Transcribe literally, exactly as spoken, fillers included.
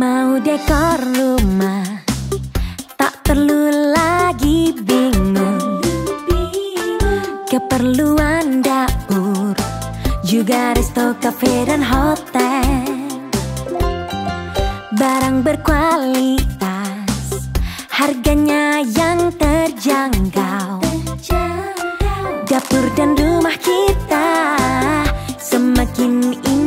Mau dekor rumah, tak perlu lagi bingung. Keperluan dapur, juga resto, kafe, dan hotel. Barang berkualitas, harganya yang terjangkau. Dapur dan rumah kita semakin indah.